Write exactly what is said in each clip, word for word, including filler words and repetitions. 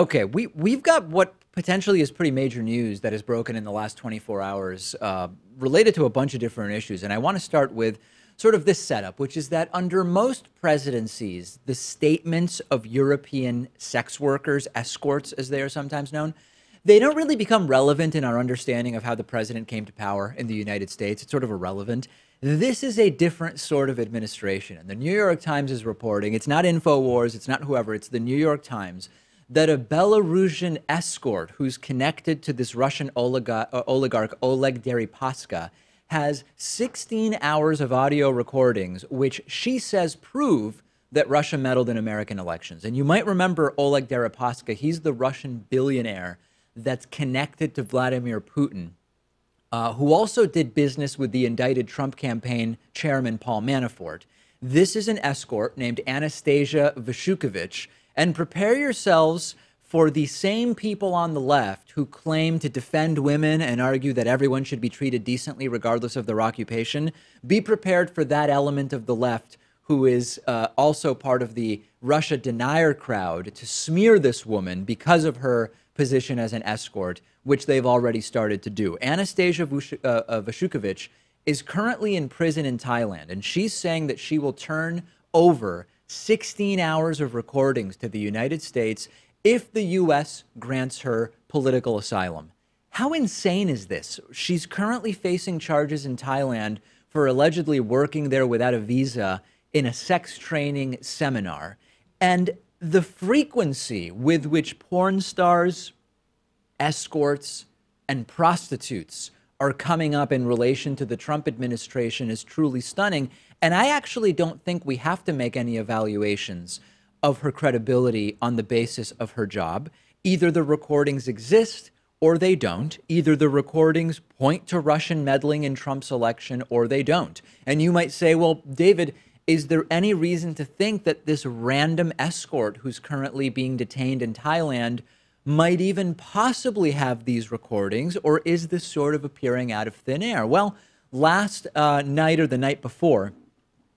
Okay, we, we've got what potentially is pretty major news that has broken in the last twenty-four hours uh, related to a bunch of different issues. And I want to start with sort of this setup, which is that under most presidencies, the statements of European sex workers, escorts as they are sometimes known, they don't really become relevant in our understanding of how the president came to power in the United States. It's sort of irrelevant. This is a different sort of administration. And the New York Times is reporting, it's not InfoWars, it's not whoever, it's the New York Times, that a Belarusian escort who's connected to this Russian oligarch, uh, oligarch Oleg Deripaska, has sixteen hours of audio recordings, which she says prove that Russia meddled in American elections. And you might remember Oleg Deripaska. He's the Russian billionaire that's connected to Vladimir Putin, uh, who also did business with the indicted Trump campaign chairman Paul Manafort. This is an escort named Anastasia Vashukevich. And prepare yourselves for the same people on the left who claim to defend women and argue that everyone should be treated decently regardless of their occupation. Be prepared for that element of the left who is uh, also part of the Russia denier crowd to smear this woman because of her position as an escort, which they've already started to do. Anastasia Vashukevich is currently in prison in Thailand, and she's saying that she will turn over sixteen hours of recordings to the United States if the U S grants her political asylum. How insane is this? She's currently facing charges in Thailand for allegedly working there without a visa in a sex training seminar. And the frequency with which porn stars, escorts, and prostitutes are coming up in relation to the Trump administration is truly stunning. And I actually don't think we have to make any evaluations of her credibility on the basis of her job. Either the recordings exist or they don't. Either the recordings point to Russian meddling in Trump's election or they don't. And you might say, well, David, is there any reason to think that this random escort who's currently being detained in Thailand might even possibly have these recordings, or is this sort of appearing out of thin air? Well, last uh, night or the night before,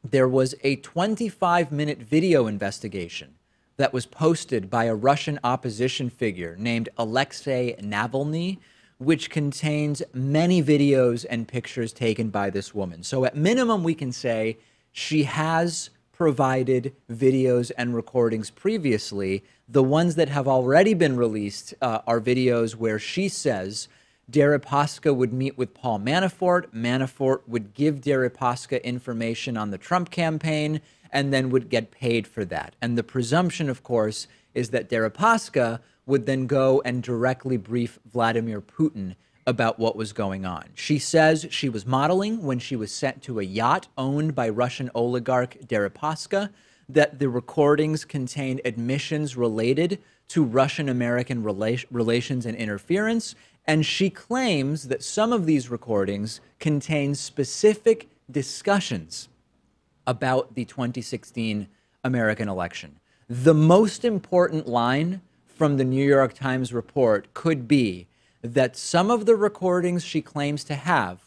there was a twenty-five minute video investigation that was posted by a Russian opposition figure named Alexei Navalny, which contains many videos and pictures taken by this woman. So at minimum, we can say she has provided videos and recordings previously. The ones that have already been released uh, are videos where she says Deripaska would meet with Paul Manafort, Manafort would give Deripaska information on the Trump campaign, and then would get paid for that. And the presumption, of course, is that Deripaska would then go and directly brief Vladimir Putin about what was going on. She says she was modeling when she was sent to a yacht owned by Russian oligarch Deripaska, that the recordings contain admissions related to Russian-American rela- relations and interference, and she claims that some of these recordings contain specific discussions about the twenty sixteen American election. The most important line from the New York Times report could be that some of the recordings she claims to have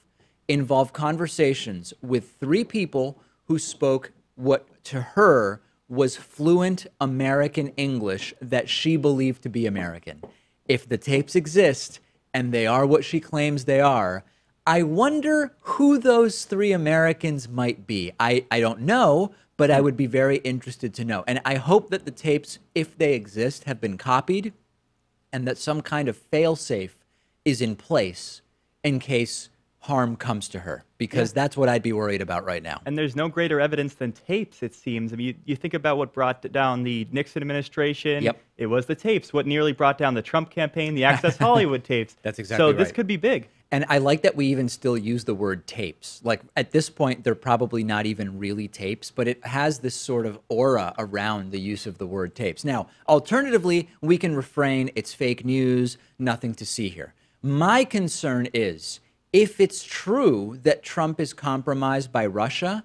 involve conversations with three people who spoke what to her was fluent American English that she believed to be American. If the tapes exist, and they are what she claims they are, I wonder who those three Americans might be. I, I don't know, but I would be very interested to know. And I hope that the tapes, if they exist, have been copied and that some kind of fail-safe is in place in case harm comes to her, because yeah. That's what I'd be worried about right now. And there's no greater evidence than tapes, it seems. I mean, you, you think about what brought down the Nixon administration. Yep. It was the tapes. What nearly brought down the Trump campaign, the Access Hollywood tapes. That's exactly so right. So this could be big. And I like that we even still use the word tapes. Like, at this point, they're probably not even really tapes, but it has this sort of aura around the use of the word tapes. Now, alternatively, we can refrain, it's fake news, nothing to see here. My concern is, if it's true that Trump is compromised by Russia,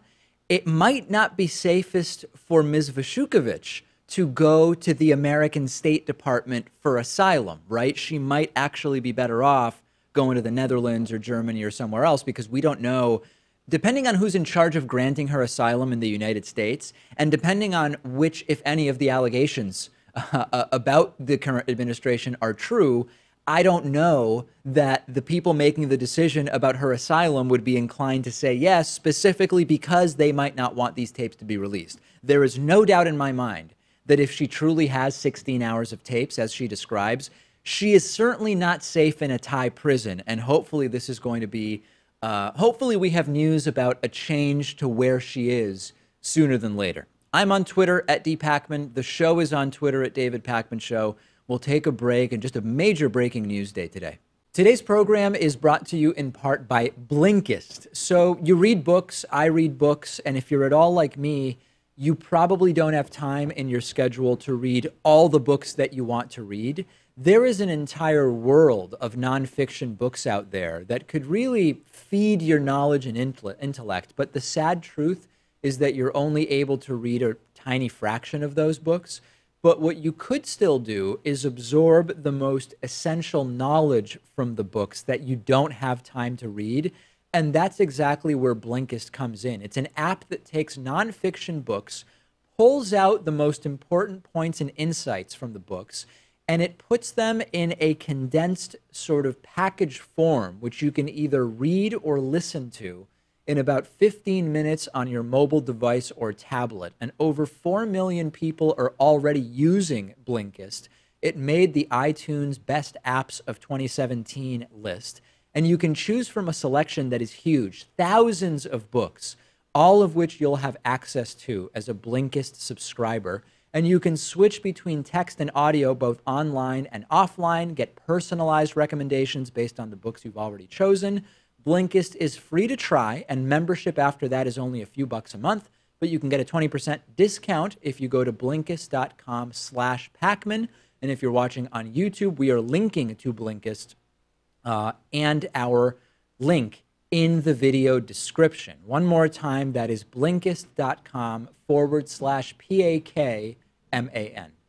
it might not be safest for Miz Vashukevich to go to the American State Department for asylum, right? She might actually be better off going to the Netherlands or Germany or somewhere else, because we don't know, depending on who's in charge of granting her asylum in the United States, and depending on which, if any, of the allegations uh, about the current administration are true, I don't know that the people making the decision about her asylum would be inclined to say yes, specifically because they might not want these tapes to be released. There is no doubt in my mind that if she truly has sixteen hours of tapes, as she describes, she is certainly not safe in a Thai prison. And hopefully this is going to be, uh, hopefully we have news about a change to where she is sooner than later. I'm on Twitter at D Pakman. The show is on Twitter at David Pakman Show. We'll take a break, and just a major breaking news day today. Today's program is brought to you in part by Blinkist. So you read books, I read books, and if you're at all like me, you probably don't have time in your schedule to read all the books that you want to read. There is an entire world of nonfiction books out there that could really feed your knowledge and intellect, but the sad truth is that you're only able to read a tiny fraction of those books. But what you could still do is absorb the most essential knowledge from the books that you don't have time to read. And that's exactly where Blinkist comes in. It's an app that takes nonfiction books, pulls out the most important points and insights from the books, and it puts them in a condensed sort of package form, which you can either read or listen to in about fifteen minutes on your mobile device or tablet. And over four million people are already using Blinkist. It made the iTunes Best Apps of twenty seventeen list. And you can choose from a selection that is huge, thousands of books, all of which you'll have access to as a Blinkist subscriber. And you can switch between text and audio, both online and offline, get personalized recommendations based on the books you've already chosen. Blinkist is free to try, and membership after that is only a few bucks a month, but you can get a twenty percent discount if you go to Blinkist.com slash Pakman. And if you're watching on YouTube, we are linking to Blinkist uh, and our link in the video description. One more time, that is Blinkist.com forward slash P A K M A N.